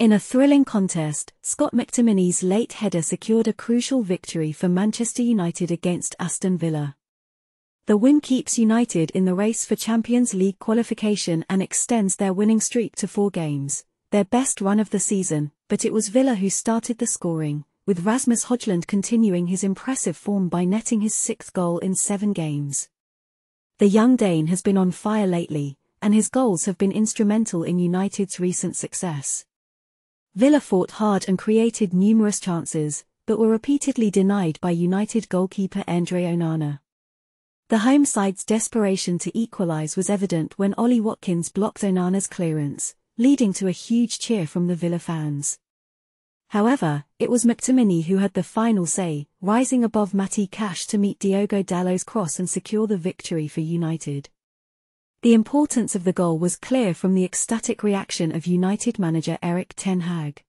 In a thrilling contest, Scott McTominay's late header secured a crucial victory for Manchester United against Aston Villa. The win keeps United in the race for Champions League qualification and extends their winning streak to 4 games, their best run of the season, but it was Villa who started the scoring, with Rasmus Hojlund continuing his impressive form by netting his 6th goal in 7 games. The young Dane has been on fire lately, and his goals have been instrumental in United's recent success. Villa fought hard and created numerous chances, but were repeatedly denied by United goalkeeper Andre Onana. The home side's desperation to equalise was evident when Ollie Watkins blocked Onana's clearance, leading to a huge cheer from the Villa fans. However, it was McTominay who had the final say, rising above Matty Cash to meet Diogo Dalot's cross and secure the victory for United. The importance of the goal was clear from the ecstatic reaction of United manager Erik ten Hag.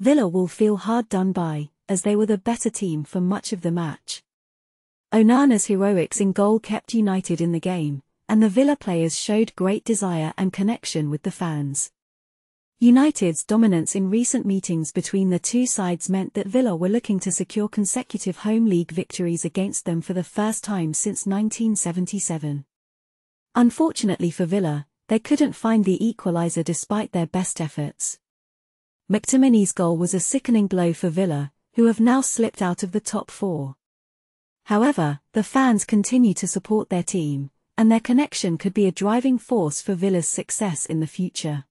Villa will feel hard done by, as they were the better team for much of the match. Onana's heroics in goal kept United in the game, and the Villa players showed great desire and connection with the fans. United's dominance in recent meetings between the two sides meant that Villa were looking to secure consecutive home league victories against them for the first time since 1977. Unfortunately for Villa, they couldn't find the equaliser despite their best efforts. McTominay's goal was a sickening blow for Villa, who have now slipped out of the top 4. However, the fans continue to support their team, and their connection could be a driving force for Villa's success in the future.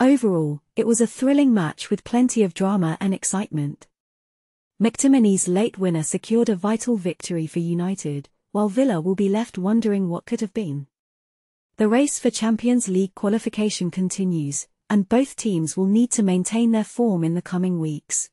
Overall, it was a thrilling match with plenty of drama and excitement. McTominay's late winner secured a vital victory for United, while Villa will be left wondering what could have been. The race for Champions League qualification continues, and both teams will need to maintain their form in the coming weeks.